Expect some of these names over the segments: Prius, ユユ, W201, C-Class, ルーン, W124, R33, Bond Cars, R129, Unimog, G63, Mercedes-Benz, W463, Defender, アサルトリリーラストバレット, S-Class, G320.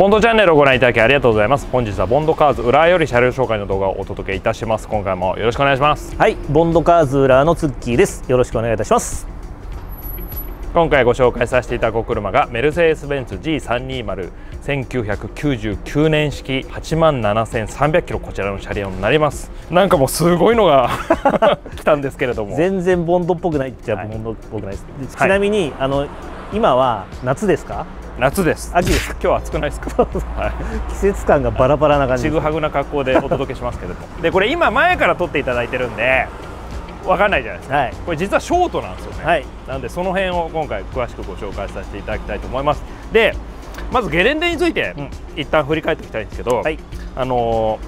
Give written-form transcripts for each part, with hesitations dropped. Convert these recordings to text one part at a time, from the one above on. ボンドチャンネルをご覧いただきありがとうございます。本日はボンドカーズ浦和より車両紹介の動画をお届けいたします。今回もよろしくお願いします。はい、ボンドカーズ浦和のツッキーです。よろしくお願いいたします。今回ご紹介させていただくお車がメルセデスベンツ G320 1999年式 87,300km こちらの車両になります。なんかもうすごいのが来たんですけれども、全然ボンドっぽくないっちゃボンドっぽくないです、はい、ちなみに、今は夏ですか？夏です。秋です。今日は暑くないですか？季節感がバラバラな感じ、ちぐはぐな格好でお届けしますけれどもでこれ今前から撮っていただいてるんでわかんないじゃないですか、はい、これ実はショートなんですよね、はい、なんでその辺を今回詳しくご紹介させていただきたいと思います。でまずゲレンデについて一旦振り返っていきたいんですけど、はい、こ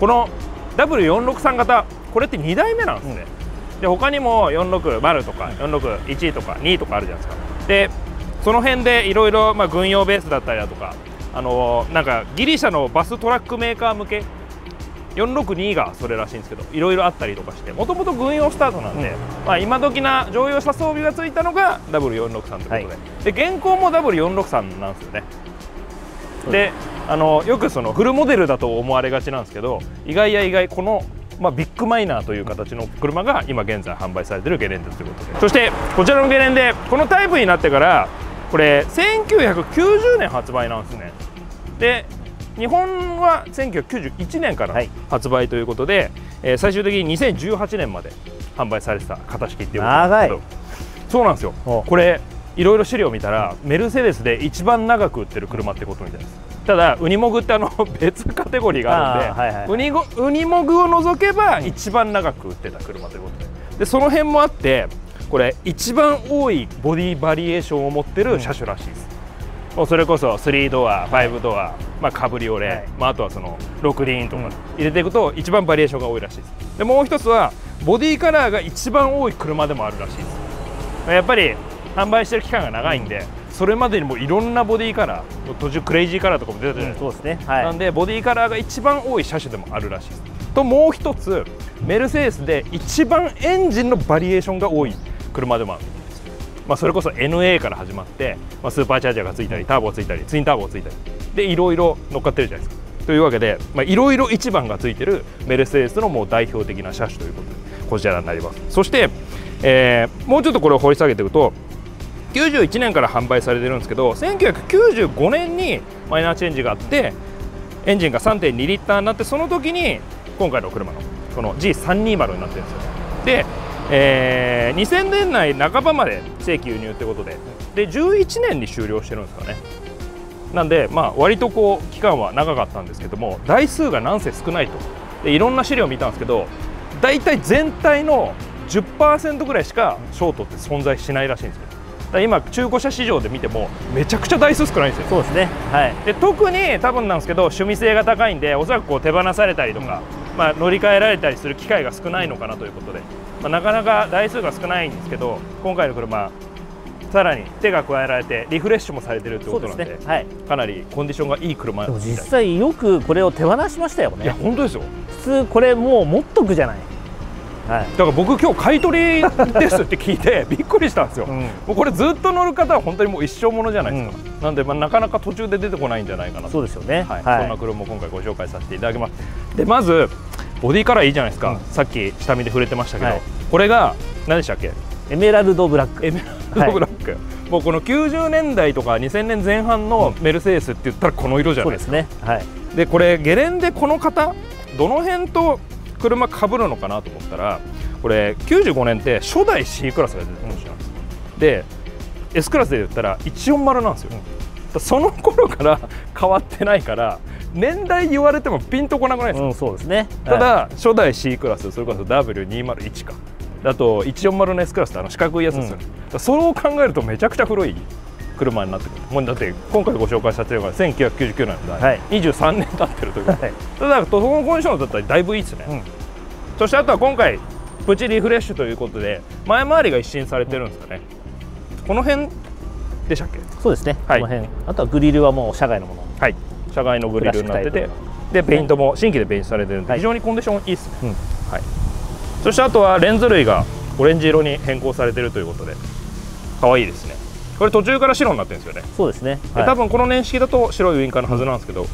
の W463 型これって2代目なんですね、うん、で他にも460とか461とか2とかあるじゃないですか。でその辺でいろいろ軍用ベースだったりだとか、なんかギリシャのバストラックメーカー向け462がそれらしいんですけど、いろいろあったりとかして、もともと軍用スタートなんで、うん、まあ今時な乗用車装備がついたのが W463 ということで、はい、で現行も W463 なんですよね。でよくそのフルモデルだと思われがちなんですけど、意外や意外この、ビッグマイナーという形の車が今現在販売されているゲレンデということで、そしてこちらのゲレンデこのタイプになってからこれ1990年発売なんですね。で日本は1991年から発売ということで、最終的に2018年まで販売されてた型式っていうことなんですけど、そうなんですよ。これいろいろ資料見たらメルセデスで一番長く売ってる車ってことみたいです。ただウニモグって別カテゴリーがあるんで、ウニモグを除けば一番長く売ってた車ということで、その辺もあってこれ一番多いボディバリエーションを持ってる車種らしいです、うん、それこそ3ドア5ドア、カブリオレ、はい、あとはその6輪とか入れていくと一番バリエーションが多いらしいです。でもう一つはボディカラーが一番多い車でもあるらしいです。やっぱり販売してる期間が長いんで、それまでにもいろんなボディカラー、途中クレイジーカラーとかも出たじゃないですか。なんでボディカラーが一番多い車種でもあるらしいです。ともう一つメルセデスで一番エンジンのバリエーションが多い車でもあるんです、それこそ NA から始まって、スーパーチャージャーがついたりターボついたりツインターボついたりでいろいろ乗っかってるじゃないですか。というわけでいろいろ1番がついてるメルセデスのもう代表的な車種ということでこちらになります。そして、もうちょっとこれを掘り下げていくと91年から販売されてるんですけど、1995年にマイナーチェンジがあってエンジンが 3.2 リッターになって、その時に今回の車のこの G320 になってるんですよ。で、2000年代半ばまで正規輸入ってことで、11年に終了してるんですよね。なんで割とこう期間は長かったんですけども、台数がなんせ少ないと。でいろんな資料を見たんですけど、大体全体の 10% ぐらいしかショートって存在しないらしいんですよ。今中古車市場で見てもめちゃくちゃ台数少ないんですよ。そうですね、はい、で特に多分なんですけど趣味性が高いんで、おそらくこう手放されたりとか、乗り換えられたりする機会が少ないのかなということで、なかなか台数が少ないんですけど、今回の車さらに手が加えられてリフレッシュもされてるということなんで、かなりコンディションがいい車でも実際よくこれを手放しましたよね。いや本当ですよ。普通これもう持っとくじゃない。だから僕今日買い取りですって聞いてびっくりしたんですよ、うん、もうこれずっと乗る方は本当にもう一生ものじゃないですか、うん、なんでなかなか途中で出てこないんじゃないかなと。そうですよね、はい、そんな車も今回ご紹介させていただきます。でまずボディカラーいいじゃないですか、うん、さっき下見で触れてましたけど、はい、これが何でしたっけ？エメラルドブラック。エメラルドブラック、はい、もうこの90年代とか2000年前半のメルセデスって言ったらこの色じゃないですか。そうですね、はい、でこれゲレンデこの方どの辺と車かぶるのかなと思ったら、これ95年って初代 C クラスが出てる年なんですよ。で S クラスで言ったら140なんですよ、うん、その頃から変わってないから年代言われてもピンとこなくないですか、うん、そうですね、はい、ただ初代 C クラス、それこそ W201 かだと140の S クラスって四角いやつですよね、うん、それを考えるとめちゃくちゃ古い車になってくる。もうだって今回ご紹介した車が1999年で、はい、23年経ってるということで、ただそのコンディションだったらだいぶいいですね、うん、そしてあとは今回プチリフレッシュということで前回りが一新されてるんですよね、うん、この辺でしたっけ？そうですね、はい、この辺。あとはグリルはもう車外のもの、はい、車外のグリルになってて、でペイントも新規でペイントされてるんで、はい、非常にコンディションいいですね、うん、はい、そしてあとはレンズ類がオレンジ色に変更されてるということで可愛いですね。これ途中から白になってるんですよね。そうですね、はい、多分この年式だと白いウインカーのはずなんですけど、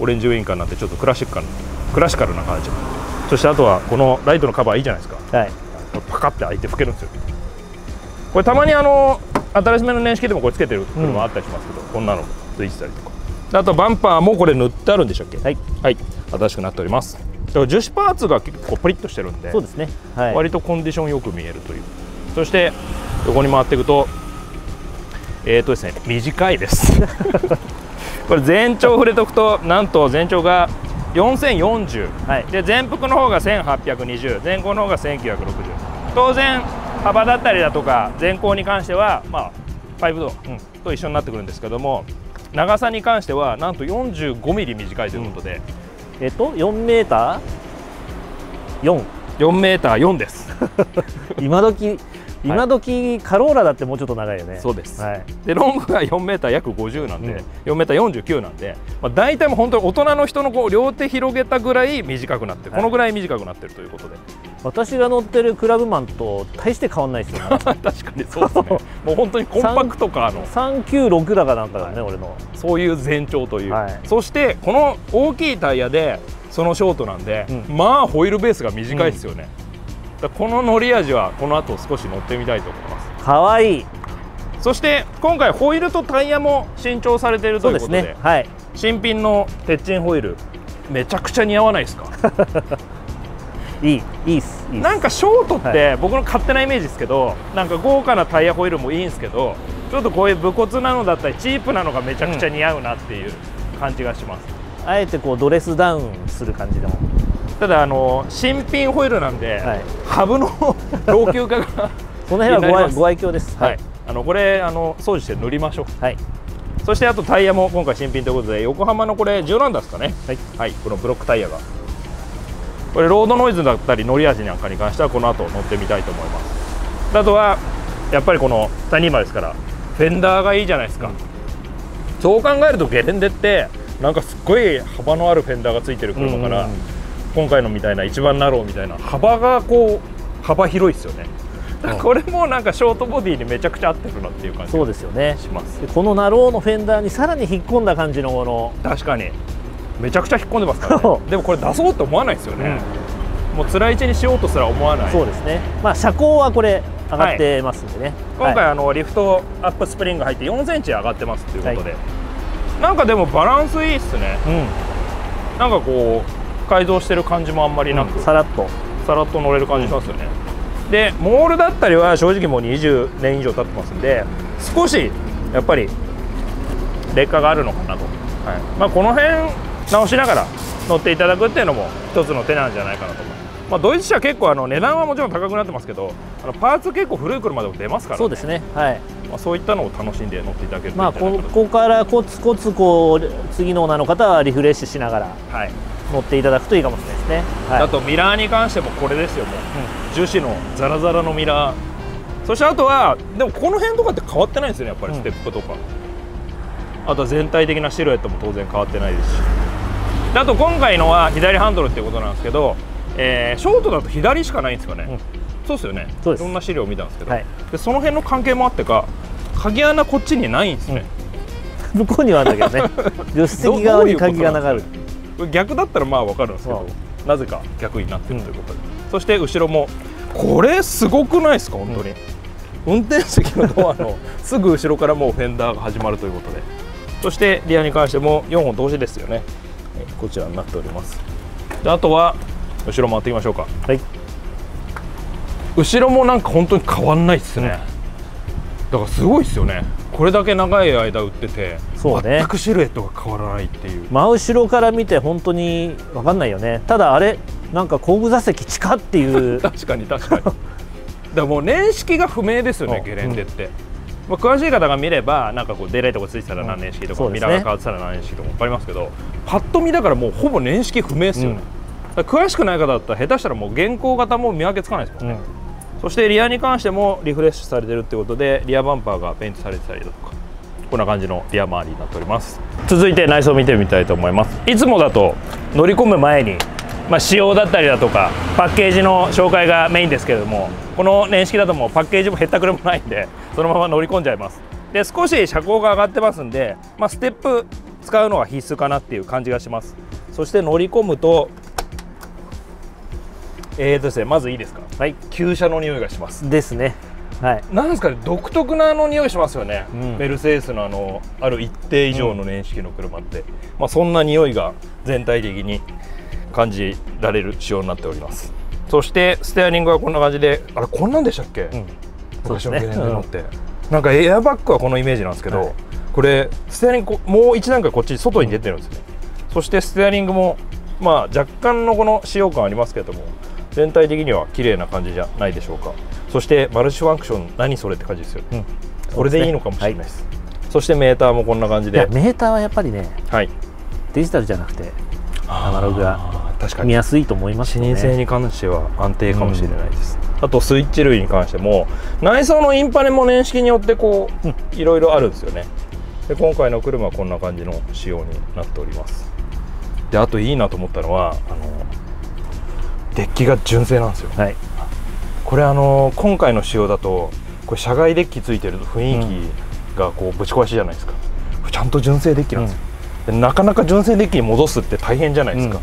オレンジウインカーになってちょっとクラシカルな感じ。そしてあとはこのライトのカバーいいじゃないですか、はい、パカッて開いて拭けるんですよ。これたまに新しめの年式でもこれつけてる車あったりしますけど、うん、こんなのついてたりとか、あとバンパーもこれ塗ってあるんでしたっけ。はい、はい、新しくなっております。だから樹脂パーツが結構プリッとしてるんで、そうですね、はい、割とコンディションよく見えるという。そして横に回っていくとですね、短いですこれ全長触れとくと、なんと全長が4040、はい、で前幅の方が1820、前後の方が1960。当然幅だったりだとか前後に関してはまあ5度、うん、と一緒になってくるんですけども、長さに関してはなんと45ミリ短いということで、うん、4メーター4です。今時カローラだってもうちょっと長いよね。そうです、はい、でロングが4メーター約50なんで、うん、4メーター49なんで、まあ、大体もう本当に大人の人のこう両手広げたぐらい短くなって、はい、このぐらい短くなってるということで、私が乗ってるクラブマンと大して変わんないですよね確かにそうですねもう本当にコンパクトカーの396だかなんかだね、はい、俺のそういう全長という、はい、そしてこの大きいタイヤでそのショートなんで、うん、まあホイールベースが短いですよね、うん、この乗り味はこの後少し乗ってみたいと思います。かわいい。そして今回ホイールとタイヤも新調されているということ で、ね、はい、新品の鉄チンホイールめちゃくちゃ似合わないですかいいっす。なんかショートって僕の勝手なイメージですけど、はい、なんか豪華なタイヤホイールもいいんですけど、ちょっとこういう武骨なのだったりチープなのがめちゃくちゃ似合うなっていう感じがします、うん、あえてこうドレスダウンする感じでも。ただ新品ホイールなんで、はい、ハブの老朽化がその辺はご愛嬌です、はい、これ掃除して塗りましょう、はい、そしてあとタイヤも今回新品ということで、横浜のこれ10ランダーですかね、はい、はい、このブロックタイヤがこれロードノイズだったり乗り味なんかに関してはこの後乗ってみたいと思います。あとはやっぱりこの220ですからフェンダーがいいじゃないですか、うん、そう考えるとゲレンデってなんかすっごい幅のあるフェンダーがついてる車から、うんうん、今回のみたいな一番ナローみたいな幅がこう幅広いですよね。これもなんかショートボディにめちゃくちゃ合ってるなっていう感じがします。このナローのフェンダーにさらに引っ込んだ感じのもの、確かにめちゃくちゃ引っ込んでますからねでもこれ出そうと思わないですよね、うん、もう辛い位置にしようとすら思わない。そうですね、まあ車高はこれ上がってますんでね、はい、今回リフトアップスプリング入って4センチ上がってますということで、はい、なんかでもバランスいいっすね、うん、なんかこう改造してる感じもあんまりなく、うん、さらっと乗れる感じしますよね、うん、でモールだったりは正直もう20年以上経ってますんで、少しやっぱり劣化があるのかなと、はい、まあ、この辺直しながら乗っていただくっていうのも一つの手なんじゃないかなと思います、まあ、ドイツ車結構値段はもちろん高くなってますけど、パーツ結構古い車でも出ますから、ね、そうですね、はい、まあ、そういったのを楽しんで乗っていただけると、まあここからコツコツこう次のオーナーの方はリフレッシュしながら、はい、乗っていただくといいかもしれないですね、はい、あとミラーに関してもこれですよね、うん、樹脂のザラザラのミラー。そしてあとはでもこの辺とかって変わってないんですよね、やっぱりステップとか、うん、あとは全体的なシルエットも当然変わってないですし、であと今回のは左ハンドルっていうことなんですけど、ショートだと左しかないんですかね、うん、そうですよね、いろんな資料を見たんですけど、はい、でその辺の関係もあってか鍵穴こっちにないんですね、うん、向こうにはあるんだけどね助手席側に鍵穴がある。逆だったらまあわかるんですけど、なぜか逆になってるということで、うん、そして後ろもこれすごくないですか本当に、うん、運転席のドアのすぐ後ろからもうフェンダーが始まるということでそしてリアに関しても4本同時ですよね、こちらになっております。であとは後ろ回っていきましょうか、はい、後ろもなんか本当に変わんないですね、だからすごいですよね、これだけ長い間売ってて、そうね、全くシルエットが変わらないっていう、真後ろから見て本当に分かんないよね。ただあれなんか後部座席地下っていう確かにだもう年式が不明ですよねゲレンデって、うん、まあ詳しい方が見ればなんかこうデーライトがついてたら何年式とか、うんね、ミラーが変わってたら何年式とか分かりますけど、パッと見だからもうほぼ年式不明ですよね、うん、詳しくない方だったら下手したらもう現行型も見分けつかないですもんね、うん、そしてリアに関してもリフレッシュされてるってことでリアバンパーがペイントされてたりだとか、こんな感じのリア周りになっております。続いて内装を見てみたいと思います。いつもだと乗り込む前に、まあ、仕様だったりだとかパッケージの紹介がメインですけれども、この年式だともうパッケージもへったくれもないんでそのまま乗り込んじゃいます。で少し車高が上がってますんで、ステップ使うのは必須かなっていう感じがします。そして乗り込むとまずいいですか、はい、旧車の匂いがしますですね。はい、なんですかね、独特な匂いしますよね、うん、メルセデスのある一定以上の年式の車って、うん、そんな匂いが全体的に感じられる仕様になっております。そしてステアリングはこんな感じで、あれこんなんでしたっけ、うん、昔のゲレンデ乗って、なんかエアバッグはこのイメージなんですけど、はい、これステアリングもう一段階こっち外に出てるんですね、うん、そしてステアリングも若干のこの使用感ありますけれども、全体的には綺麗な感じじゃないでしょうか。そしてマルチファンクション、何それって感じですよね、うん、これでいいのかもしれないです、はい、そしてメーターもこんな感じで、メーターはやっぱりね、はい、デジタルじゃなくてアナログが見やすいと思いますね。視認性に関しては安定かもしれないです、うん、あとスイッチ類に関しても内装のインパネも年式によってこう、うん、いろいろあるんですよね。で今回の車はこんな感じの仕様になっております。であといいなと思ったのはデッキが純正なんですよ、はい、これ今回の仕様だとこれ車外デッキついてる雰囲気がこうぶち壊しじゃないですか、ちゃんと純正デッキなんですよ、うん、でなかなか純正デッキに戻すって大変じゃないですか、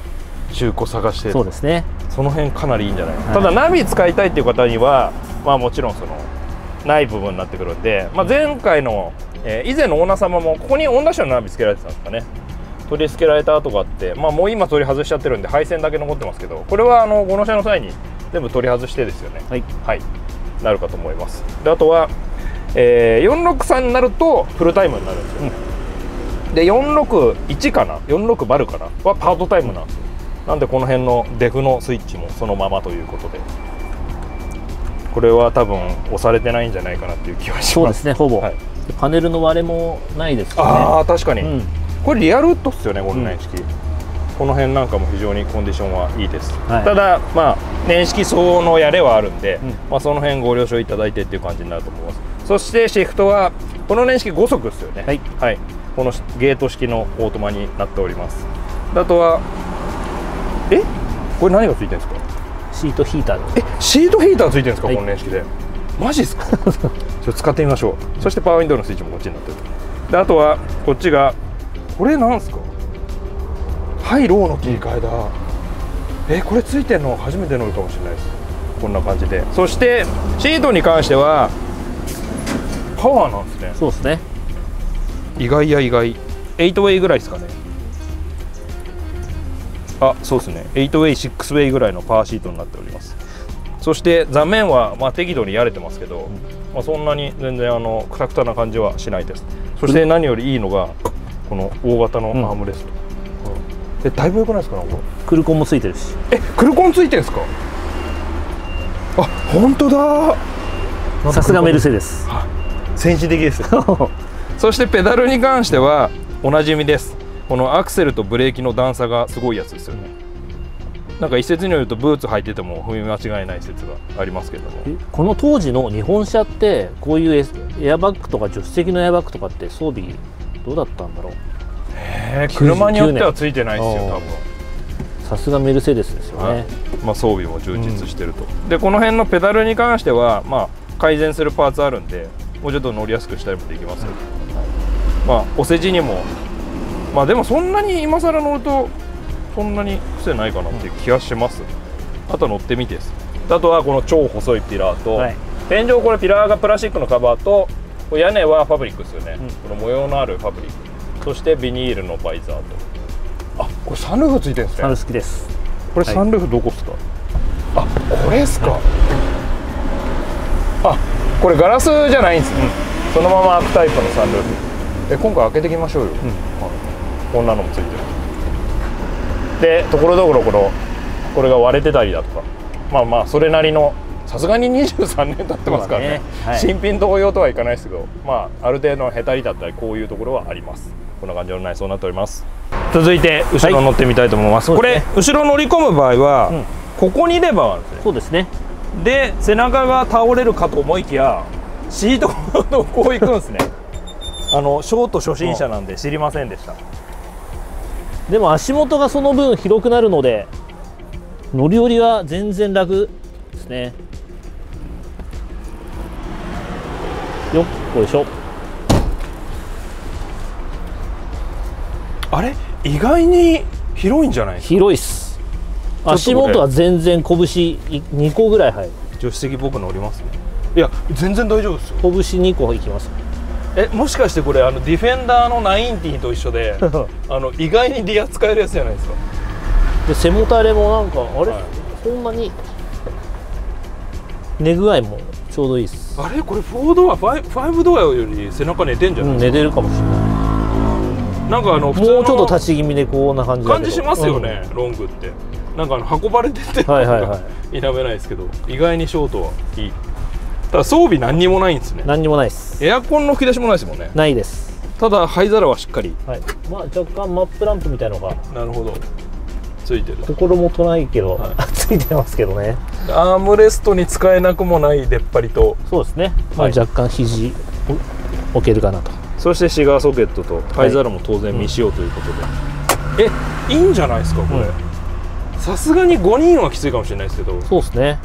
うん、中古探して、そうですね、その辺かなりいいんじゃないか、はい、ただナビ使いたいっていう方にはもちろんそのない部分になってくるんで、前回の、以前のオーナー様もここにオンダッシュのナビつけられてたんですかね、取り付けられた跡があって、もう今取り外しちゃってるんで配線だけ残ってますけど、これはご納車の際に全部取り外してですよね、はい、はい、なるかと思います。であとは、463になるとフルタイムになるんですよね、うん、で461かな460かなはパートタイムなんですよ、なんでこの辺のデフのスイッチもそのままということで、これは多分押されてないんじゃないかなっていう気はします。そうですね、ほぼ、はい、パネルの割れもないですよね。ああ確かに、うん、これリアルウッドですよね、この年式、うん、この辺なんかも非常にコンディションはいいです、はい、ただ、年式相応のやれはあるんで、うん、その辺ご了承いただいてっていう感じになると思います。そしてシフトはこの年式5速ですよね、はい、はい、このゲート式のオートマになっております。あとはこれ何がついてるんですか、シートヒーターです。シートヒーターついてるんですか、はい、この年式で、マジですかちょっと使ってみましょう。そしてパワーウィンドウのスイッチもこっちになってると。であとはこっちがこれなんですか、ハイローの切り替えだ、これついてるの初めて乗るかもしれないです。こんな感じで、そしてシートに関してはパワーなんですね。そうですね、意外や意外、8ウェイぐらいですかね、あ、そうですね、8ウェイ6ウェイぐらいのパワーシートになっております。そして座面は適度にやれてますけど、そんなに全然クタクタな感じはしないです。そして何よりいいのがこの大型のアームレスト、うん、だいぶ良くないですか、これクルコンもついてるし、クルコンついてるんですか、あ、本当だ、さすがメルセデス、先進的ですそしてペダルに関してはおなじみです、このアクセルとブレーキの段差がすごいやつですよね。なんか一説によるとブーツ履いてても踏み間違えない説がありますけども、この当時の日本車ってこういうエアバッグとか助手席のエアバッグとかって装備どうだったんだろう、車によってはついてないですよ、多分。さすがメルセデスですよね、装備も充実してると、うん、でこの辺のペダルに関しては、改善するパーツあるんでもうちょっと乗りやすくしたりもできますけど、はい、お世辞にも、でもそんなに今更乗るとそんなに癖ないかなっていう気がします、うん、あと乗ってみてです。あとはこの超細いピラーと、はい、天井これピラーがプラスチックのカバーと屋根はファブリックですよね、うん、この模様のあるファブリック、そしてビニールのバイザーと、あ、これサンルーフついてるんですね、サンルーフ好きです、これサンルーフどこですか、あ、これですか、あ、これガラスじゃないんですね、うん、そのまま開くタイプのサンルーフ、今回開けていきましょうよ、うん、こんなのもついてるで、ところどころこれが割れてたりだとか、それなりの、さすがに23年経ってますからね、はい、新品同様とはいかないですけど、ある程度のへたりだったりこういうところはあります。こんな感じの内装になっております。続いて後ろ乗ってみたいと思います、はい、これ後ろ乗り込む場合は、うん、ここにレバーあるんですね。そうですね。で背中が倒れるかと思いきやシートのこういくんですねショート初心者なんで知りませんでした、でも足元がその分広くなるので乗り降りは全然楽ですね。よっこいしょ、あれ意外に広いんじゃないですか。広いっす。足元は全然拳2個ぐらい入る。助手席僕乗りますね。いや全然大丈夫ですよ。拳2個いきます。え、もしかしてこれディフェンダーの90と一緒で意外にリア使えるやつじゃないですか。で背もたれもなんかあれ、はい、こんなに寝具合もちょうどいいです。あれこれ4ドア5ドアより背中寝てんじゃないですか。うん、寝てるかもしれない。なんか普通のもうちょっと立ち気味でこんな感じしますよね、うん、ロングってなんか運ばれてて否めないですけど、意外にショートはいい。ただ装備何にもないんですね。何にもないです。エアコンの吹き出しもないですもんね。ないです。ただ灰皿はしっかり、はい、まあ、若干マップランプみたいのがなるほどついてる。心もとないけど、はい、ついてますけどね。アームレストに使えなくもない出っ張りと、そうですね、まあ、若干肘置けるかなと。そしてシガーソケットと灰皿も当然未使用ということで、はい、うん、え、いいんじゃないですかこれ。さすがに5人はきついかもしれないですけど、そうですね、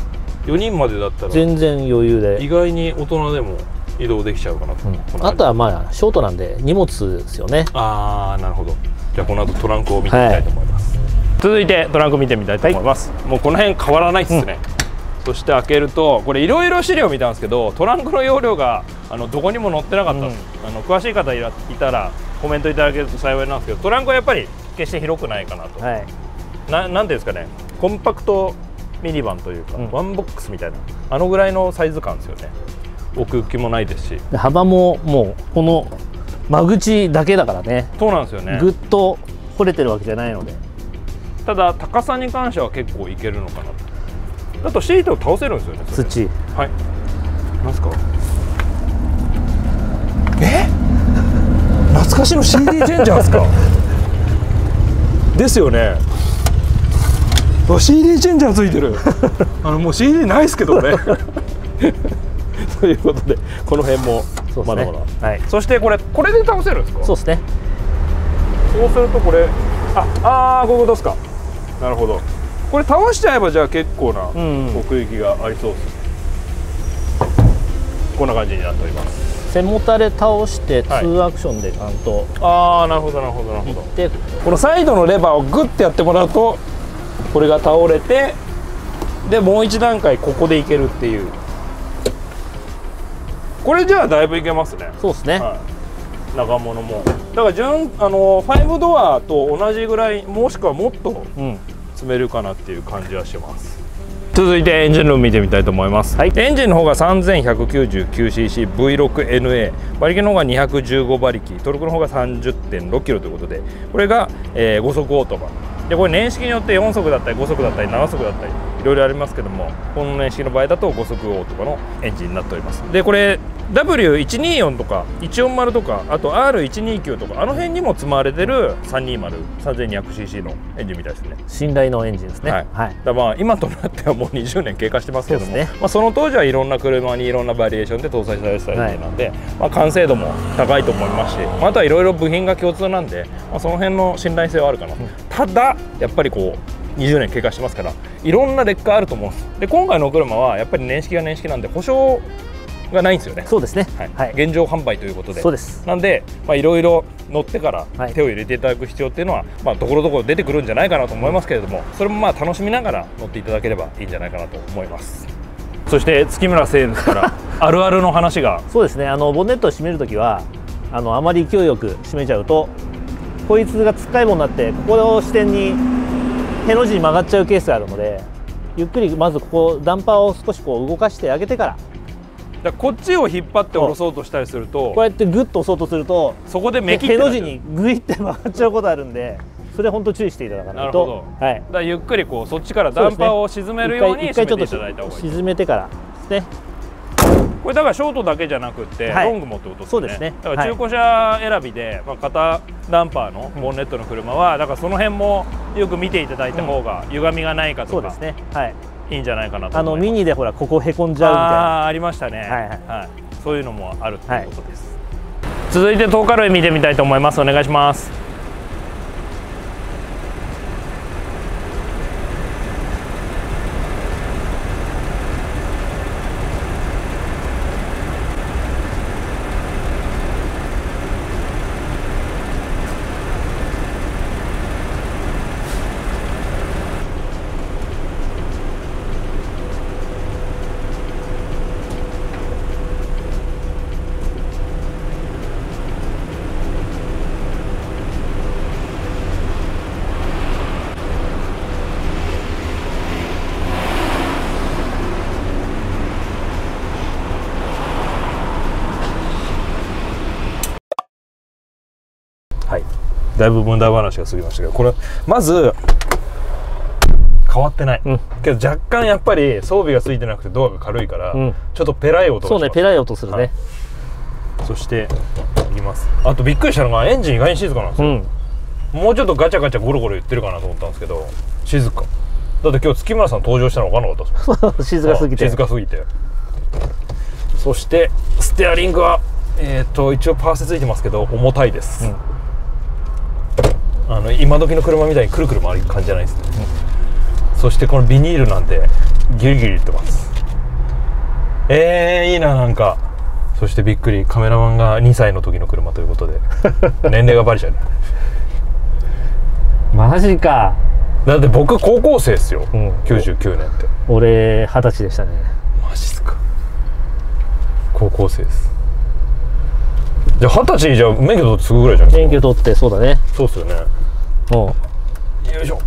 4人までだったら全然余裕で意外に大人でも移動できちゃうかなと、うん、あとはまあショートなんで荷物ですよね。ああなるほど。じゃあこの後トランクを見てみたいと思います、はい、続いてトランク見てみたいと思います、はい、もうこの辺変わらないですね、うん。そして開けるとこれいろいろ資料見たんですけど、トランクの容量がどこにも載ってなかったんです、うん、詳しい方いたらコメントいただけると幸いなんですけど、トランクはやっぱり決して広くないかなと、はい、なんていうんですかね、コンパクトミニバンというか、うん、ワンボックスみたいなぐらいのサイズ感ですよね。奥行きもないですし、幅ももうこの間口だけだからね。そうなんですよね。ぐっと掘れてるわけじゃないので、ただ高さに関しては結構いけるのかなと。あとシートを倒せるんですよね。土。はい。なんすか。え？懐かしの CD チェンジャーですか。ですよね。CD チェンジャーついてる。もう CD ないですけどね。ということでこの辺もまだまだ。はい。そしてこれで倒せるんですか。そうですね。そうするとこれあこういうことですか。なるほど。これ倒しちゃえばじゃあ結構な奥行きがありそうです、うん、こんな感じになっております。背もたれ倒して2アクションでちゃんと、はい、ああなるほどなるほどなるほど。でこのサイドのレバーをグッてやってもらうとこれが倒れて、でもう一段階ここでいけるっていう。これじゃあだいぶいけますね。そうですね、はい。長物もだから5ドアと同じぐらい、もしくはもっと、うん、詰めるかなっていう感じはします。続いてエンジンルーム見てみたいと思います、はい、エンジンの方が 3199cc V6NA、 馬力の方が215馬力、トルクの方が 30.6kg ということで、これが、5速オートバで、これ年式によって4速だったり5速だったり7速だったりいろいろありますけども、この年式の場合だと5速オートバのエンジンになっております。でこれ W124 とか140とか、あと R129 とかあの辺にも積まれてる 3203200cc のエンジンみたいですね。信頼のエンジンですね。はい、はい、だまあ今となってはもう20年経過してますけども、 ね、まあその当時はいろんな車にいろんなバリエーションで搭載されてたエンジンなんで、はい、まあ完成度も高いと思いますし、またいろいろ部品が共通なんで、まあ、その辺の信頼性はあるかな、うん、ただやっぱりこう20年経過してますからいろんな劣化あると思うんです。で今回のお車はやっぱり年式が年式なんで保証がないんですよね。そうですね、はい、現状販売ということで、そうです。なんでいろいろ乗ってから手を入れていただく必要っていうのは、まあところどころ出てくるんじゃないかなと思いますけれども、それもまあ楽しみながら乗っていただければいいんじゃないかなと思います。そして月村製ですからあるあるの話が。そうですね、ボンネットを閉めるときはあまり勢いよく閉めちゃうとこいつがつっかえ棒になって、ここを支点にへの字に曲がっちゃうケースがあるので、ゆっくりまずここダンパーを少しこう動かしてあげてから、こっちを引っ張って下ろそうとしたりすると、こうやってグッと押そうとするとそこで目切ってへの字にグイって曲がっちゃうことあるんで、それ本当注意していただかないと。なるほど、はい、ゆっくりこうそっちからダンパーを沈めるようにしていただいた方がいい。一回ちょっと沈めてからですね。これだからショートだけじゃなくてロングもってことですね。だから中古車選びで、まあ、片ダンパーのボンネットの車はだからその辺もよく見ていただいた方が歪みがないかとか、いいんじゃないかなと思います。ミニでほらここへこんじゃうみたいなありましたね。はいはい、はい、そういうのもあるということです、はい、続いてトーカルイ見てみたいと思います。お願いします。だいぶ無駄話が過ぎましたけど、これまず変わってない、うん、けど若干やっぱり装備がついてなくてドアが軽いから、うん、ちょっとペライ音がします。そうね、ペライ音するね、はい、そしていきます。あとびっくりしたのがエンジン意外に静かなんですよ、うん、もうちょっとガチャガチャゴロゴロ言ってるかなと思ったんですけど、静かだって今日月村さん登場したの分からなかったです静かすぎて、静かすぎて。そしてステアリングは一応パースついてますけど重たいです、うん、今時の車みたいにくるくる回る感じじゃないですね、うん、そしてこのビニールなんでギリギリいってます。いいな、なんか。そしてびっくり、カメラマンが2歳の時の車ということで年齢がバレちゃうねマジか。だって僕高校生ですよ、うん、99年って。俺20歳でしたね。マジっすか。高校生です。じゃあ20歳じゃ免許取ってすぐぐらいじゃん。免許取ってそうだね。そうっすよね。おう、よいしょ。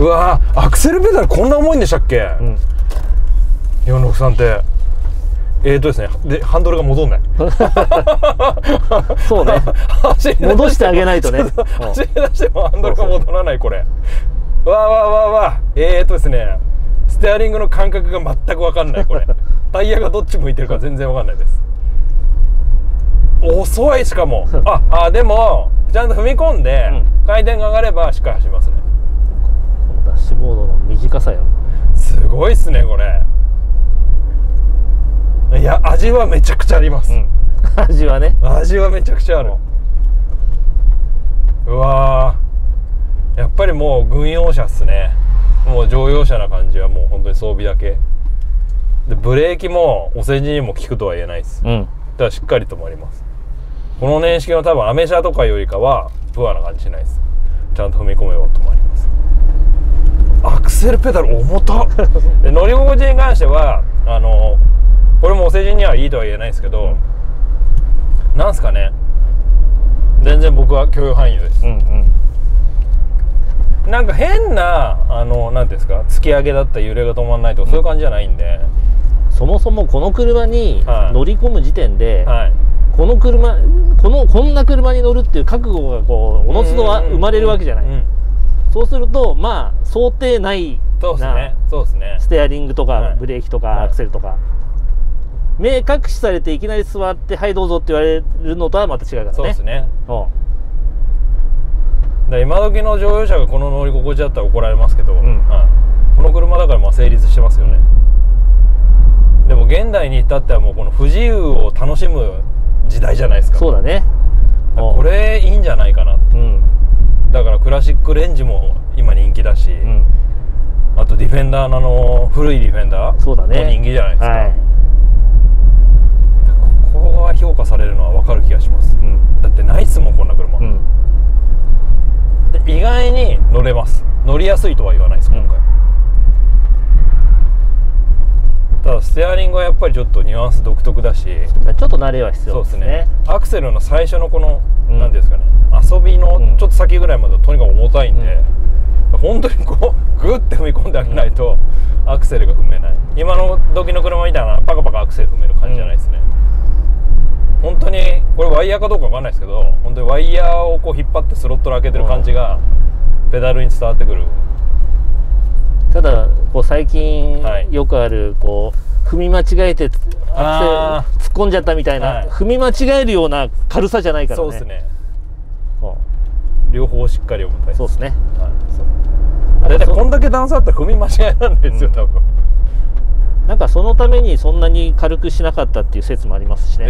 うわー、アクセルペダルこんな重いんでしたっけ、うん、463って。ですね、でハンドルが戻んないそうね戻してあげないとね走り出してもハンドルが戻らない。これわあわあわあわあ。ですね、ステアリングの感覚が全く分かんない。これタイヤがどっち向いてるか全然分かんないです。遅い。しかもあ、でもちゃんと踏み込んで回転が上がればしっかり走りますね。このダッシュボードの短さよ、すごいっすねこれ。いや、味はめちゃくちゃあります、うん、味はね、味はめちゃくちゃある。うわー、やっぱりもう軍用車っすね。もう乗用車な感じはもう本当に装備だけで、ブレーキもお世辞にも効くとは言えないです、うん、ただしっかり止まります。この年式の多分アメ車とかよりかはプアな感じしないです。ちゃんと踏み込めば止まります。アクセルペダル重たで、乗り心地に関してはこれもお世辞にはいいとは言えないですけど、うん、なんすかね、全然僕は許容範囲です、うん、うん、なんか変ななんていうんですか、突き上げだったり揺れが止まらないとか、そういう感じじゃないんで、うん、そもそもこの車に乗り込む時点で、はいはい、こんな車に乗るっていう覚悟がこうおのずとは生まれるわけじゃない。そうするとまあ想定内なステアリングとかブレーキとかアクセルとか、はいはい、目隠しされていきなり座って「はいどうぞ」って言われるのとはまた違うからね。そうですね。今時の乗用車がこの乗り心地だったら怒られますけど、うん、はい、この車だからまあ成立してますよね、うん、でも現代に至ってはもうこの不自由を楽しむ時代じゃないですか。そうだね。これいいんじゃないかなって、うん、だからクラシックレンジも今人気だし、うん、あとディフェンダーの古いディフェンダーも人気じゃないですか、はい、評価されるのは分かる気がします、うん、だってないっすもんこんな車、うん、で意外に乗れます。乗りやすいとは言わないです今回、うん、ただステアリングはやっぱりちょっとニュアンス独特だし、ちょっと慣れは必要ですね。そうですね。アクセルの最初のこの何、うん、ですかね、遊びのちょっと先ぐらいまでとにかく重たいんで、うん、本当にこうグッて踏み込んであげないと、うん、アクセルが踏めない。今の時の車みたいなパカパカアクセル踏める感じじゃないですね、うん、本当にこれワイヤーかどうかわかんないですけど、本当にワイヤーをこう引っ張ってスロットル開けてる感じがペダルに伝わってくる。ただこう最近よくあるこう踏み間違えてアクセル突っ込んじゃったみたいな、はい、踏み間違えるような軽さじゃないからね。そうですね。両方しっかり重たい。そうですね。だいたいこんだけ段差あったら踏み間違えられないですよ、うん、多分。なんかそのためにそんなに軽くしなかったっていう説もありますしね。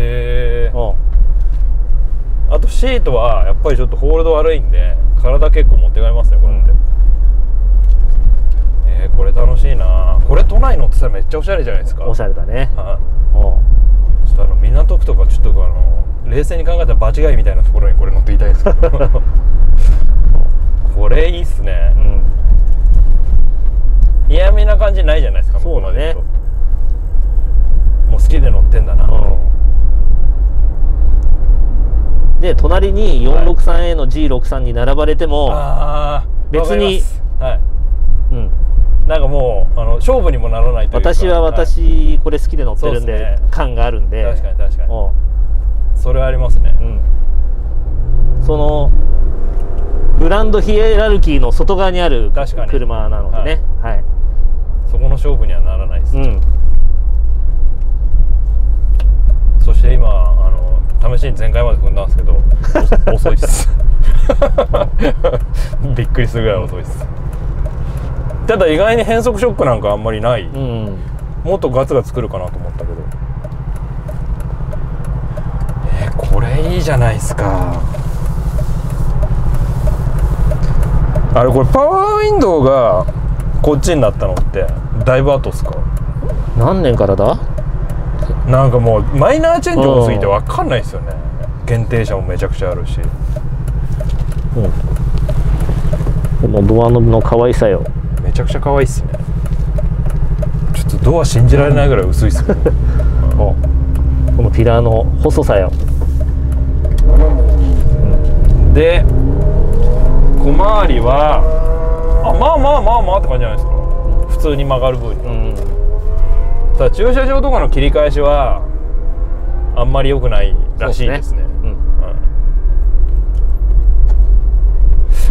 あとシートはやっぱりちょっとホールド悪いんで体結構持ってかれますねこれって、うん、これ楽しいな。これ都内乗ってたらめっちゃおしゃれじゃないですか。おしゃれだね。ちょっと港区とかちょっと冷静に考えたら場違いみたいなところにこれ乗っていたいんですけどこれいいっすね、うん、嫌味な感じないじゃないですか。そうだね。もう好きで乗ってんだな、うん、で隣に 463A の G63 に並ばれても別に、なんかもう勝負にもならないというか、私ははい、これ好きで乗ってるんで、ね、感があるんで。確かに確かに、それはありますね、うん、そのブランドヒエラルキーの外側にある車なのでね、はいはい、そこの勝負にはならないです、うん、そして今試しに前回まで踏んだんですけど遅いですびっくりするぐらい遅いです。ただ意外に変速ショックなんかあんまりない、うん、もっとガツガツくるかなと思ったけど、これいいじゃないですか。あれこれパワーウィンドウがこっちになったのってだいぶ後っすか？何年からだ？なんかもうマイナーチェンジ多すぎて分かんないですよね。限定車もめちゃくちゃあるし、うん、このドアの可愛さよ。めちゃくちゃ可愛いっすね。ちょっとドア信じられないぐらい薄いっすけどこのピラーの細さよ。で小回りはあまあまあまあまあって感じじゃないですか、うん、普通に曲がる分に、うん、ただ駐車場とかの切り返しはあんまり良くないらしいですね。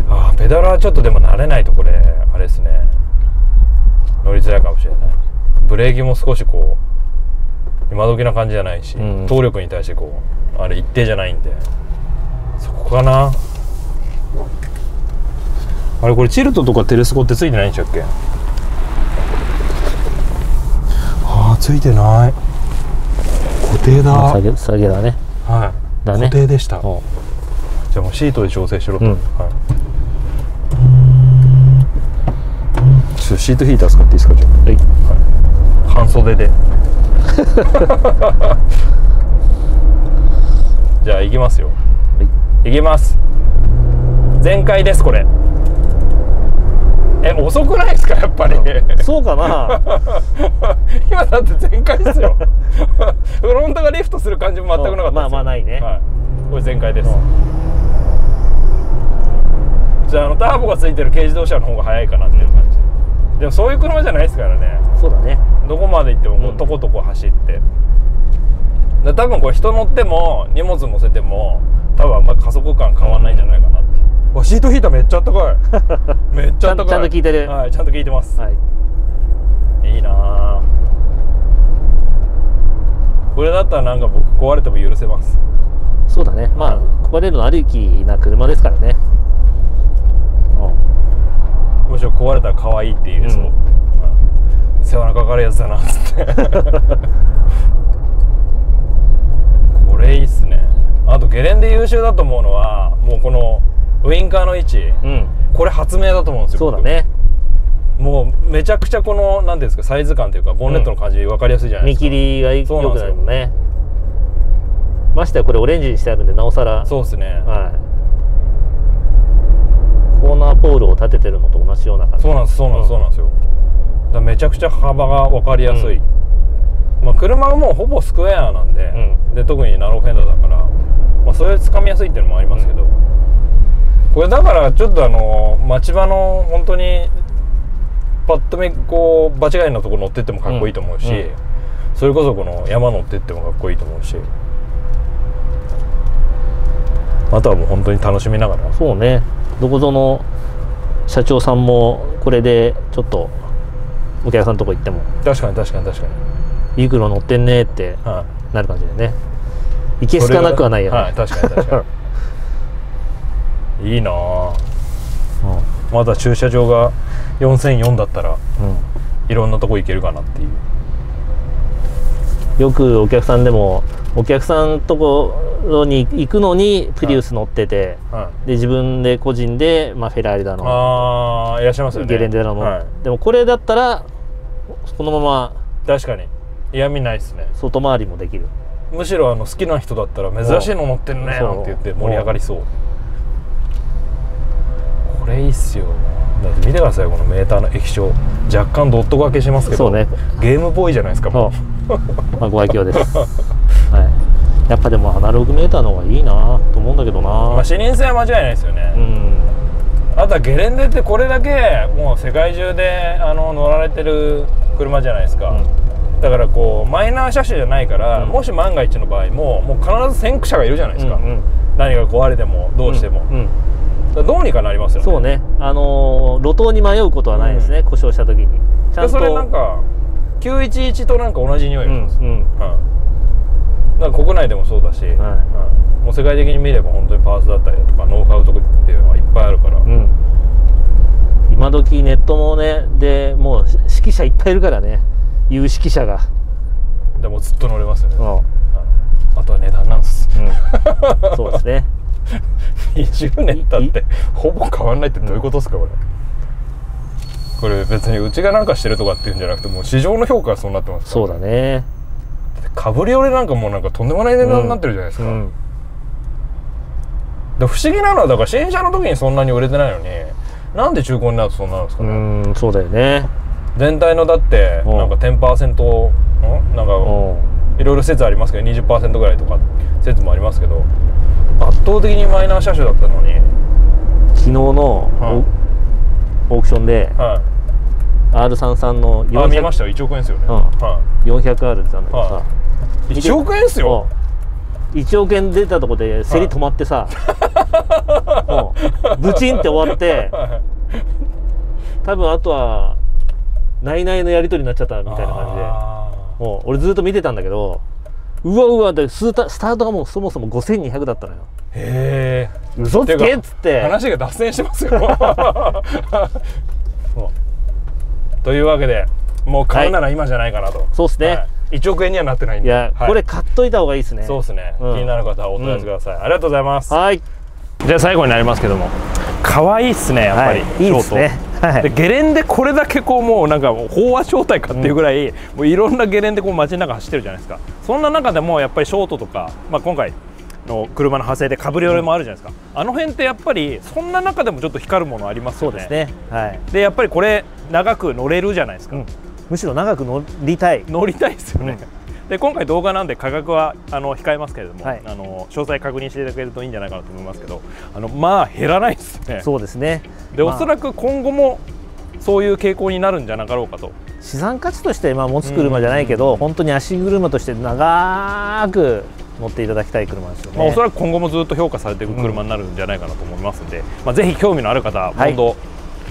ああペダルはちょっとでも慣れないとこれあれですね、乗りづらいかもしれない。ブレーキも少しこう今時な感じじゃないし、うん、動力に対してこうあれ一定じゃないんでそこかな。あれこれチルトとかテレスコってついてないんでしたっけ？ああついてない、固定だ。下げだね。はいだね、固定でした。じゃあもうシートで調整しろと、うん、はい、ちょっとシートヒーター使っていいですか？じゃあ、はいはい、半袖でじゃあ行きますよ、はい、行きます。全開ですこれ。え、遅くないですかやっぱり、うん、そうかな今だって全開ですよフロントがリフトする感じも全くなかったですよ。まあまあないね、はい、これ全開です、うん。じゃあターボがついてる軽自動車の方が速いかなっていう感じ、うん、でもそういう車じゃないですからね。そうだね、どこまで行ってもこうトコトコ走って、うん、多分これ人乗っても荷物乗せても多分あんま加速感変わんないんじゃないかなっていう、うん。わシートヒーターめっちゃあったかいめっちゃあったかいちゃんと効いてる、はい、ちゃんと効いてます、はい、いいなこれだったら。なんか僕壊れても許せます。そうだね、まあ壊れるのありきな車ですからね、うん、むしろ壊れたら可愛いっていう、うん、そう、うん、世話のかかるやつだなっつってこれいいっすね。あとゲレンデ優秀だと思うのはもうこのウインカーの位置、うん、これ発明だと思うんですよ。そうだね。もうめちゃくちゃこのなんていうんですかサイズ感というかボンネットの感じ分かりやすいじゃないですか、うん、見切りが良くなるもんね。ましてはこれオレンジにしてあるんでなおさら。そうですね、はい、コーナーポールを立ててるのと同じような感じ。そうなんです、そうなんです、そうなんですよ。だからめちゃくちゃ幅が分かりやすい、うん、まあ車はもうほぼスクエアなんで、うん、で特にナローフェンダーだから、まあ、それつかみやすいっていうのもありますけど、うん、これだからちょっと町場の本当にパッと見こう場違いのところ乗ってってもかっこいいと思うし、うんうん、それこそこの山乗ってってもかっこいいと思うし、あとはもう本当に楽しみながら。そうね、どこぞの社長さんもこれでちょっとお客さんのとこ行っても確かに確かに確かにいい車乗ってんねってなる感じでね、いけすかなくはないよね、はい、確かに確かにいいなあ、うん、まだ駐車場が4004だったら、うん、いろんなとこ行けるかなっていう。よくお客さんでもお客さんところに行くのにプリウス乗ってて、はいはい、で自分で個人で、まあ、フェラーリだのいらっしゃいますよね、ゲレンデだの、はい、でもこれだったらこのまま確かに嫌味ないですね。外回りもできる。むしろ好きな人だったら珍しいの乗ってるねなんて言って盛り上がりそう。これいいっすよ。だって見てくださいこのメーターの液晶、若干ドット掛けしますけど、そうね、ゲームボーイじゃないですかもうまあご愛嬌ですはい、やっぱでもアナログメーターの方がいいなと思うんだけどな、まあ視認性は間違いないですよね、うん、あとはゲレンデってこれだけもう世界中で乗られてる車じゃないですか、うん、だからこうマイナー車種じゃないから、うん、もし万が一の場合もう必ず先駆者がいるじゃないですか、うん、うん、何が壊れてもどうしても、どうにかなりますよね。そうね、路頭に迷うことはないですね、故障した時にちゃんと。それなんか911となんか同じ匂いがします。なんか国内でもそうだし、もう世界的に見れば本当にパーツだったりだとかノウハウとかっていうのはいっぱいあるから、今時ネットもねでもう指揮者いっぱいいるからね、有識者が。でもずっと乗れますよね。あとは値段なんです、そうですね20年経ってほぼ変わんないってどういうことですか、これ別にうちがなんかしてるとかっていうんじゃなくて、もう市場の評価がそうなってますから。そうだね、かぶり折れなんかもうなんかとんでもない値段になってるじゃないですか。不思議なのはだから新車の時にそんなに売れてないのに、なんで中古になるとそうなるんですかね。そうだよね。全体のだってなんか 10% なんかいろいろ説ありますけど 20% ぐらいとか説もありますけど、圧倒的にマイナー車種だったのに昨日のオークションで R33 の400、見ましたよ、1億円ですよね。400R ってなんだけどさ、1億円ですよ。1億円出たとこで競り止まってさ、ブチンって終わって、多分あとは内々のやり取りになっちゃったみたいな感じで、もう俺ずっと見てたんだけど、うわうわでスタートがもうそもそも5200だったのよ。へえ、嘘つけっつって話が脱線してますよというわけで、もう買うなら今じゃないかなと。そうですね、1億円にはなってないんで、いやこれ買っといた方がいいですね。そうですね、気になる方はお問い合わせください。ありがとうございます。はい、じゃあ最後になりますけども、可愛いっすねやっぱり。いいですね。でゲレンデこれだけこうもうなんか飽和状態かっていうぐらい、もういろんなゲレンデこう街の中走ってるじゃないですか。そんな中でもやっぱりショートとか、まあ、今回の車の派生でカブリオレもあるじゃないですか、あの辺ってやっぱりそんな中でもちょっと光るものありますよね。そうですね、でやっぱりこれ長く乗れるじゃないですか、むしろ長く乗りたいですよね、で今回動画なんで価格は控えますけれども、詳細確認していただけるといいんじゃないかなと思いますけど、まあ減らないですね。そうですね、で、おそらく今後もそういう傾向になるんじゃなかろうかと。資産価値として、持つ車じゃないけど、本当に足車として長く乗っていただきたい車ですよね。おそらく今後もずっと評価されていく車になるんじゃないかなと思いますので、ぜひ興味のある方は今度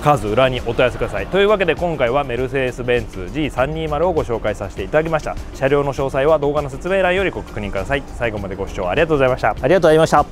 カーズ裏にお問い合わせください。というわけで今回はメルセデスベンツ G320 をご紹介させていただきました。車両の詳細は動画の説明欄よりご確認ください。最後までご視聴ありがとうございました。ありがとうございました。